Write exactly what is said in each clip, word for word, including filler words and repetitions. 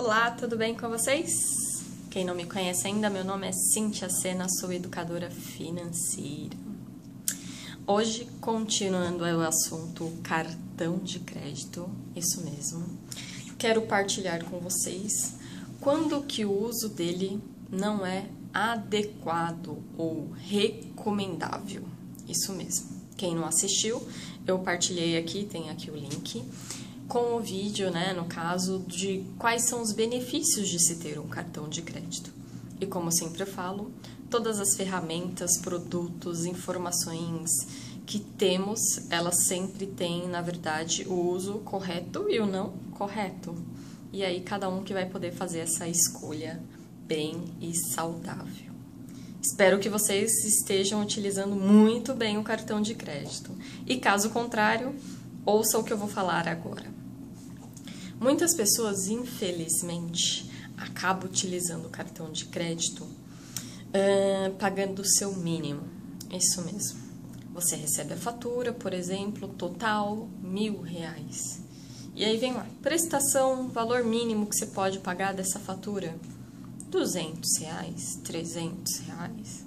Olá, tudo bem com vocês? Quem não me conhece ainda, meu nome é Cíntia Senna, sou educadora financeira. Hoje, continuando o assunto cartão de crédito, isso mesmo, quero partilhar com vocês quando que o uso dele não é adequado ou recomendável, isso mesmo. Quem não assistiu, eu partilhei aqui, tem aqui o link, com o vídeo, né, no caso, de quais são os benefícios de se ter um cartão de crédito. E como sempre eu falo, todas as ferramentas, produtos, informações que temos, elas sempre têm, na verdade, o uso correto e o não correto. E aí cada um que vai poder fazer essa escolha bem e saudável. Espero que vocês estejam utilizando muito bem o cartão de crédito. E caso contrário, ouça o que eu vou falar agora. Muitas pessoas, infelizmente, acabam utilizando o cartão de crédito uh, pagando o seu mínimo. Isso mesmo. Você recebe a fatura, por exemplo, total mil reais. E aí vem lá, prestação, valor mínimo que você pode pagar dessa fatura, duzentos reais, trezentos reais.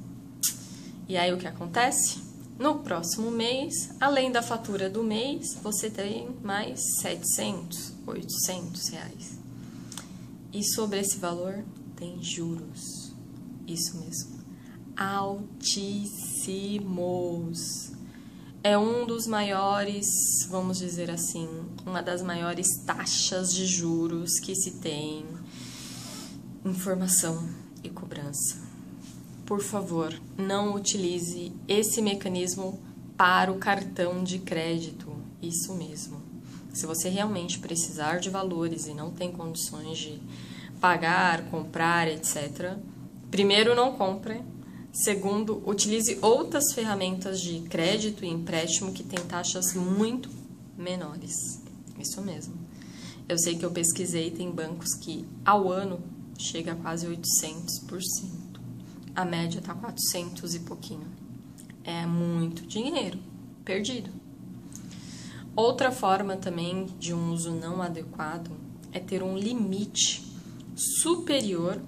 E aí o que acontece? No próximo mês, além da fatura do mês, você tem mais setecentos, oitocentos reais. E sobre esse valor tem juros. Isso mesmo. Altíssimos. É um dos maiores, vamos dizer assim, uma das maiores taxas de juros que se tem em formação e cobrança. Por favor, não utilize esse mecanismo para o cartão de crédito, isso mesmo. Se você realmente precisar de valores e não tem condições de pagar, comprar, etcétera, primeiro, não compre. Segundo, utilize outras ferramentas de crédito e empréstimo que têm taxas muito menores, isso mesmo. Eu sei que eu pesquisei, tem bancos que ao ano chega a quase oitocentos por cento. A média tá quatrocentos e pouquinho. É muito dinheiro perdido. Outra forma também de um uso não adequado é ter um limite superior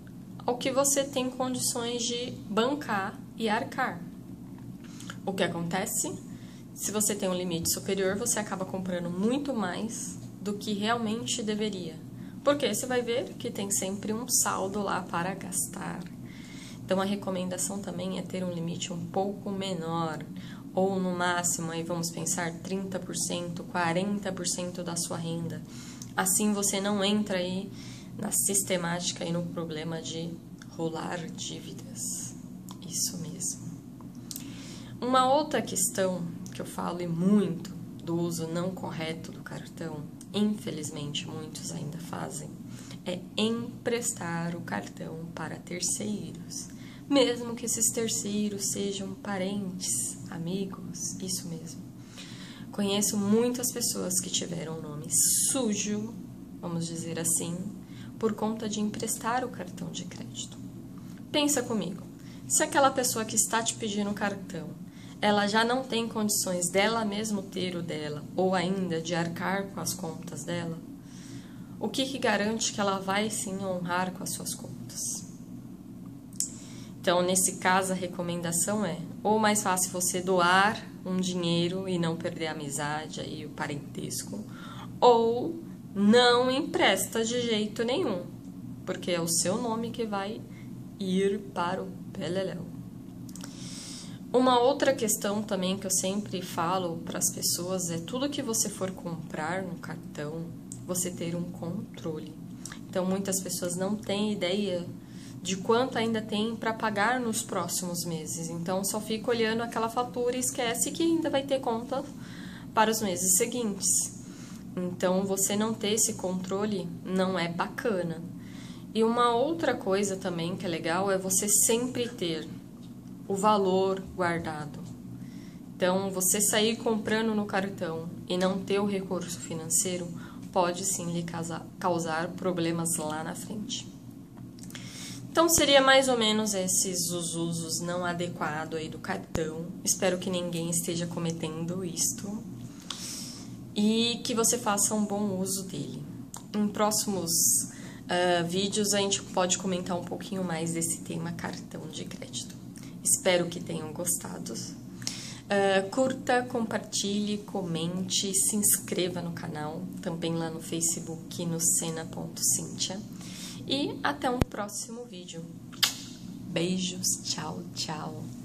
ao que você tem condições de bancar e arcar. O que acontece? Se você tem um limite superior, você acaba comprando muito mais do que realmente deveria. Porque você vai ver que tem sempre um saldo lá para gastar. Então, a recomendação também é ter um limite um pouco menor, ou no máximo, aí vamos pensar, trinta por cento, quarenta por cento da sua renda. Assim, você não entra aí na sistemática e no problema de rolar dívidas. Isso mesmo. Uma outra questão que eu falo e muito do uso não correto do cartão, infelizmente muitos ainda fazem, é emprestar o cartão para terceiros, mesmo que esses terceiros sejam parentes, amigos, isso mesmo. Conheço muitas pessoas que tiveram um nome sujo, vamos dizer assim, por conta de emprestar o cartão de crédito. Pensa comigo, se aquela pessoa que está te pedindo o cartão, ela já não tem condições dela mesmo ter o dela, ou ainda de arcar com as contas dela, o que que garante que ela vai sim honrar com as suas contas? Então, nesse caso, a recomendação é, ou mais fácil você doar um dinheiro e não perder a amizade aí, o parentesco, ou não empresta de jeito nenhum, porque é o seu nome que vai ir para o peleléu. Uma outra questão também que eu sempre falo para as pessoas é tudo que você for comprar no cartão, você ter um controle. Então, muitas pessoas não têm ideia de quanto ainda tem para pagar nos próximos meses. Então, só fica olhando aquela fatura e esquece que ainda vai ter conta para os meses seguintes. Então, você não ter esse controle não é bacana. E uma outra coisa também que é legal é você sempre ter o valor guardado. Então, você sair comprando no cartão e não ter o recurso financeiro pode sim lhe causar problemas lá na frente. Então, seria mais ou menos esses os usos não adequados aí do cartão. Espero que ninguém esteja cometendo isto e que você faça um bom uso dele. Em próximos uh, vídeos a gente pode comentar um pouquinho mais desse tema cartão de crédito. Espero que tenham gostado. Uh, curta, compartilhe, comente, se inscreva no canal, também lá no Facebook, no Senna ponto Cíntia. E até um próximo vídeo. Beijos, tchau, tchau.